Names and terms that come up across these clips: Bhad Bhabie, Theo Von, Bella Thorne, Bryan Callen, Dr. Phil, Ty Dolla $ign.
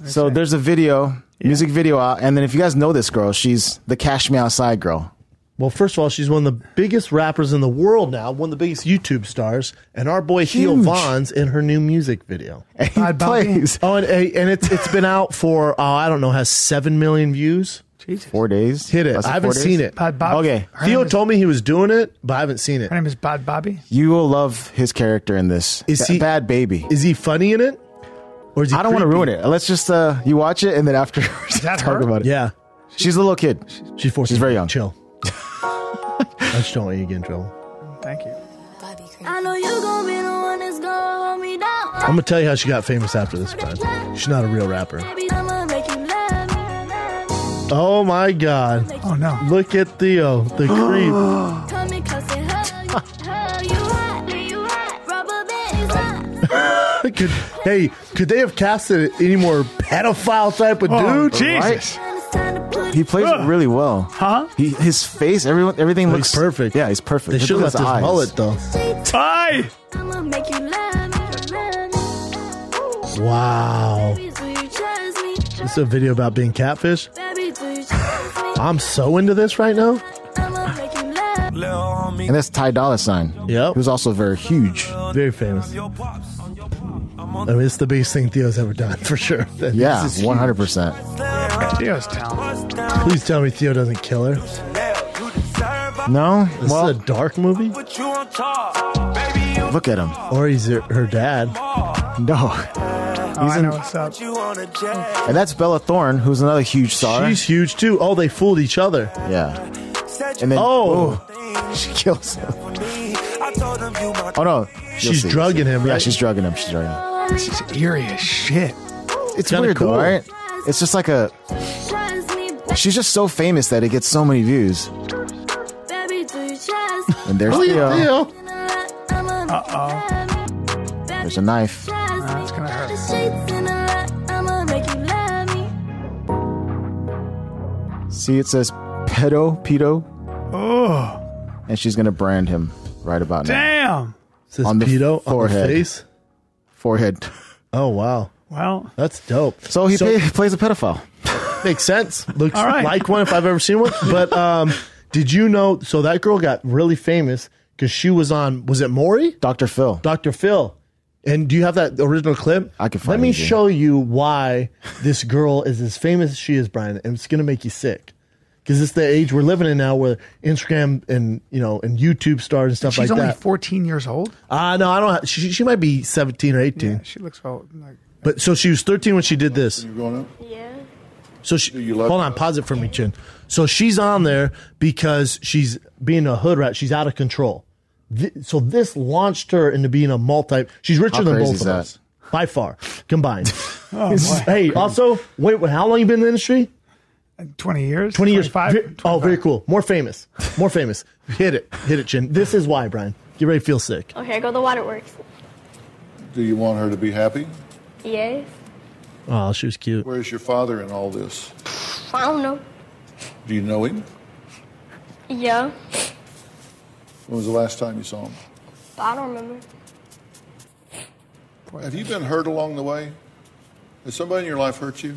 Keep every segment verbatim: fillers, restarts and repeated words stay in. That's so right. There's a video, yeah. music video out. And then if you guys know this girl, she's the Cash Me Outside girl. Well, first of all, she's one of the biggest rappers in the world now, one of the biggest YouTube stars, and our boy Theo Von's in her new music video. And he Bhad plays. Oh, and, and it's it's been out for, uh, I don't know, has seven million views. Jesus. Four days. Hit it. it I haven't days? seen it. Bhad Bhabie. Okay. Her Theo told me he was doing it, but I haven't seen it. Her name is Bhad Bhabie. You will love his character in this. Is he Bhad Bhabie? Is he funny in it? Or is he I don't creepy? want to ruin it. Let's just, uh, you watch it, and then after talk her? about it. Yeah. She's, she's a little kid. She's fourteen. She's very young. Chill. I just don't want you to get in trouble. Thank you. I know you gonna be the one that's gonna hold me down. I'm gonna tell you how she got famous after this part. She's not a real rapper. Oh my God. Oh no. Look at Theo, the creep. could, hey, could they have casted any more pedophile type of oh, dude? Jesus. Right? He plays Ugh. it really well. Huh? He, his face, everyone, everything oh, looks... perfect. Yeah, he's perfect. They should have left his eyes. mullet, though. Ty! Wow. This is a video about being catfish? I'm so into this right now. And that's Ty Dolla $ign. Yep. Who's also very huge. Very famous. I mean, it's the biggest thing Theo's ever done, for sure. That yeah, one hundred percent. Theo's talented. Please tell me Theo doesn't kill her. No? This well, is a dark movie? Look at him. Or he's her, her dad. No. Oh, he's I in, know what's up. And that's Bella Thorne, who's another huge star. She's huge, too. Oh, they fooled each other. Yeah. And then, oh. oh she kills him. Oh, no. You'll she's see, drugging him, right? Yeah, she's drugging him. She's drugging him. This is eerie as shit. It's weird cool. though, right? It's just like a... She's just so famous that it gets so many views. And there's oh, Theo. Theo. Uh-oh. There's a knife. Uh, it's gonna hurt. See, it says pedo, pedo. Oh. And she's gonna brand him right about Damn. now. Damn. Says on the pedo forehead. On the face? Forehead. Oh, wow. Wow. That's dope. So he so, pay, plays a pedophile. Makes sense. Looks right. like one if I've ever seen one. But um, did you know, so that girl got really famous because she was on, was it Maury? Doctor Phil. Doctor Phil. And do you have that original clip? I can find it. Let me again. show you why this girl is as famous as she is, Brian, and it's going to make you sick. Because it's the age we're living in now where Instagram and, you know, and YouTube stars and stuff and like that. She's only fourteen years old? Uh, no, I don't. Have, she, she might be seventeen or eighteen. Yeah, she looks old. Like, but so she was thirteen when she did this. You going up? Yeah. So she, you hold on, that? pause it for me, Chin. So she's on there because she's being a hood rat. She's out of control. Th so this launched her into being a multi. She's richer How than both of that? us. By far. Combined. oh, hey, also, wait, wait, how long you been in the industry? twenty years? twenty years. twenty-five? Oh, very cool. More famous. More famous. Hit it. Hit it, Chin. This is why, Brian. Get ready to feel sick. Oh, here go the waterworks. Do you want her to be happy? Yes. Oh, she was cute. Where's your father in all this? I don't know. Do you know him? Yeah. When was the last time you saw him? I don't remember. Have you been hurt along the way? Has somebody in your life hurt you?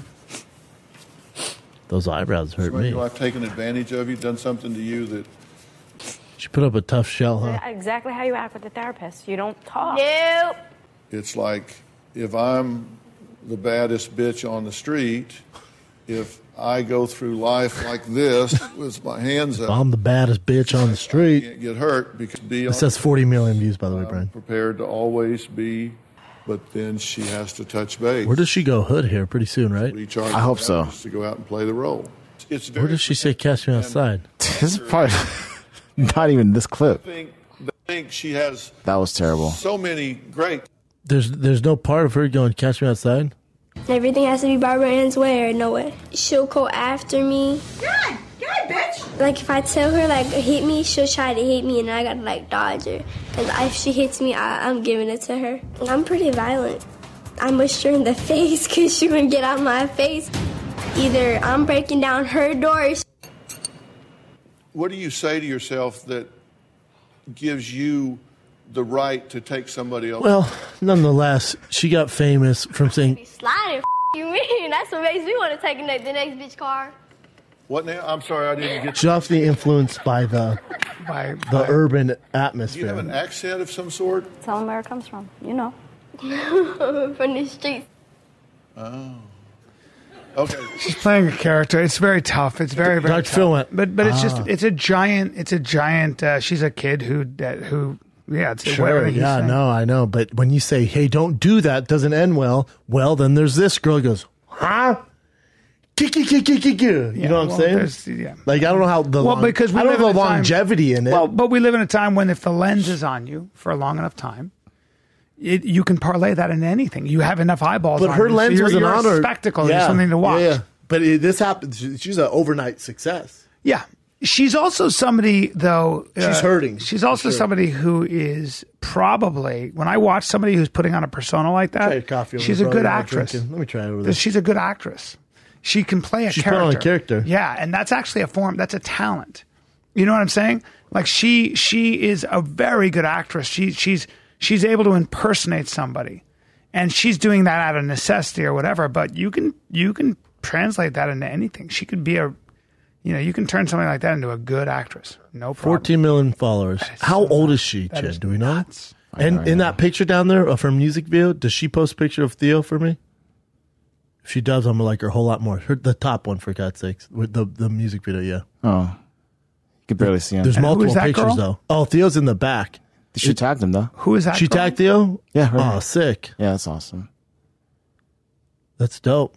Those eyebrows hurt me. I've taken advantage of you, done something to you that... She put up a tough shell, huh? Yeah, exactly how you act with the therapist. You don't talk. Nope. It's like, if I'm the baddest bitch on the street, if I go through life like this with my hands up... If I'm the baddest bitch on the street... I can't get hurt because... Be this has forty million views, by the way, Brian. I'm prepared to always be... But then she has to touch base. Where does she go hood here pretty soon, right? I hope so. To go out and play the role. It's very Where does she say "Catch Me Outside"? This is probably not even this clip. I think, I think she has. That was terrible. So many great. There's there's no part of her going "Catch Me Outside." Everything has to be Barbara Ann's way or no way. She'll go after me. God, God, bitch. Like if I tell her like hit me, she'll try to hit me, and I gotta like dodge her. Cause if she hits me, I, I'm giving it to her. I'm pretty violent. I mushed her in the face cause she wouldn't get out my face. Either I'm breaking down her doors. What do you say to yourself that gives you the right to take somebody else? Well, nonetheless, she got famous from saying, "Slide you mean? That's what makes me want to take the next bitch car. What now? I'm sorry, I didn't get you. Justly influenced by the by, the by, urban atmosphere. Do you have an accent of some sort? Tell them where it comes from. You know. From the streets. Oh. Okay. She's playing a character. It's very tough. It's very, very Doctor tough. Phil went, but but it's ah. just, it's a giant, it's a giant, uh, she's a kid who, uh, who yeah, it's sure, yeah, saying. no, I know. But when you say, hey, don't do that, doesn't end well, well, then there's this girl who goes, huh? You yeah, know what well, I'm saying? Yeah. Like, I don't know how the, well, long, because we I don't know the longevity time, in it. Well, but we live in a time when if the lens is on you for a long enough time, It, you can parlay that into anything. You have enough eyeballs. But on her you. lens so was an honor. Spectacle, yeah. something to watch. Yeah, yeah. But it, this happened. She's an overnight success. Yeah, she's also somebody though. She's uh, hurting. She's also sure. somebody who is probably. When I watch somebody who's putting on a persona like that, coffee she's a good actress. Let me try it over there. She's a good actress. She can play a she's character. She's put on a character. Yeah, and that's actually a form. That's a talent. You know what I'm saying? Like she, she is a very good actress. She, she's. She's able to impersonate somebody, and she's doing that out of necessity or whatever. But you can you can translate that into anything. She could be a, you know, you can turn something like that into a good actress. No problem. Fourteen million followers. How so old nuts. is she, that Chad? Is do we know? Nuts. And know, in know. that picture down there of her music video, does she post a picture of Theo for me? If she does, I'm gonna like her a whole lot more. Her, the top one, for God's sakes, with the the music video. Yeah. Oh, you can barely see him. There's and multiple pictures girl? though. Oh, Theo's in the back. She it, tagged him, though. Who is that? She tagged Theo? Yeah. Her. Oh, sick. Yeah, that's awesome. That's dope.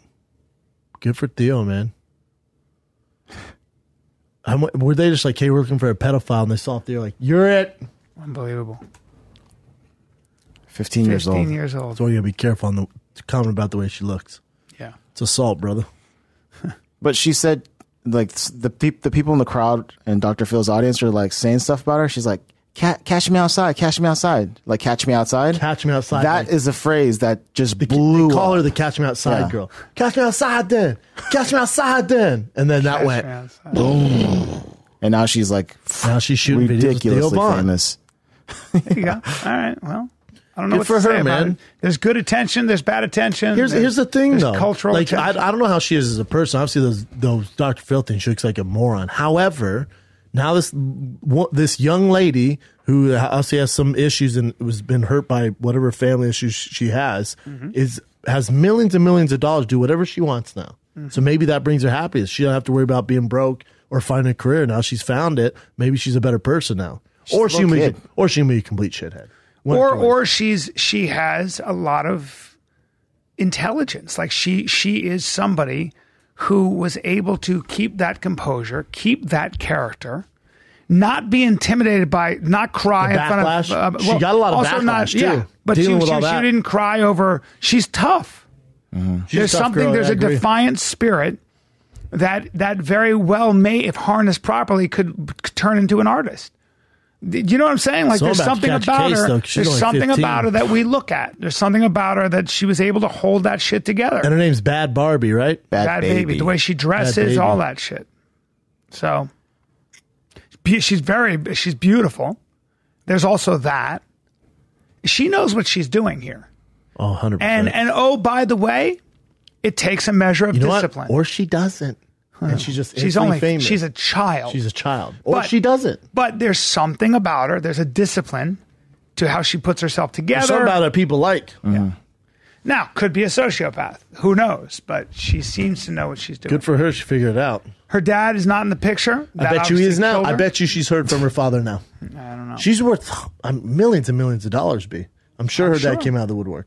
Good for Theo, man. I'm, were they just like, hey, we're looking for a pedophile, and they saw Theo like, you're it. Unbelievable. fifteen years old. fifteen years old. So you got to be careful on the comment about the way she looks. Yeah. It's assault, brother. But she said, like, the, pe the people in the crowd and Doctor Phil's audience are, like, saying stuff about her. She's like, catch me outside, catch me outside. Like, catch me outside? Catch me outside. That like, is a phrase that just the, blew they call up. her the catch me outside yeah. girl. Catch me outside then. Catch me outside then. And then that catch went, boom. And now she's like, now she's shooting ridiculously famous. There you go. All right, well. I don't know good what for to her, man. There's good attention. There's bad attention. Here's here's the thing, though. Cultural, like I, I don't know how she is as a person. Obviously, those those Doctor Phil things, she looks like a moron. However, now this this young lady who obviously has some issues and has been hurt by whatever family issues she has mm-hmm. is has millions and millions of dollars to do whatever she wants now. Mm-hmm. So maybe that brings her happiness. She don't have to worry about being broke or finding a career. Now she's found it. Maybe she's a better person now, she's or she may, or she may be a complete shithead. One or point. or she's she has a lot of intelligence. Like she she is somebody who was able to keep that composure, keep that character, not be intimidated by, not cry in front of. Uh, well, she got a lot of backlash not, too. Yeah, but she, she, she didn't cry over. She's tough. Mm-hmm. She's there's a tough something. Girl, there's I a agree. defiant spirit that that very well may, if harnessed properly, could, could turn into an artist. You know what I'm saying? Like so there's something about her. Though, there's something fifteen. About her that we look at. There's something about her that she was able to hold that shit together. And her name's Bhad Bhabie, right? Bad, Bad baby. baby. The way she dresses, all that shit. So she's very, she's beautiful. There's also that. She knows what she's doing here. Oh, one hundred percent. And, and oh, by the way, it takes a measure of you know discipline. What? Or she doesn't. Huh. And she's just she's only famous. She's a child. She's a child. Or but, she doesn't. But there's something about her. There's a discipline to how she puts herself together. There's something about her people like. Mm-hmm. Yeah. Now, could be a sociopath. Who knows? But she seems to know what she's doing. Good for her. She figured it out. Her dad is not in the picture. That I bet you he is now. I bet you she's heard from her father now. I don't know. She's worth um, millions and millions of dollars, B. I'm sure I'm her sure. dad came out of the woodwork.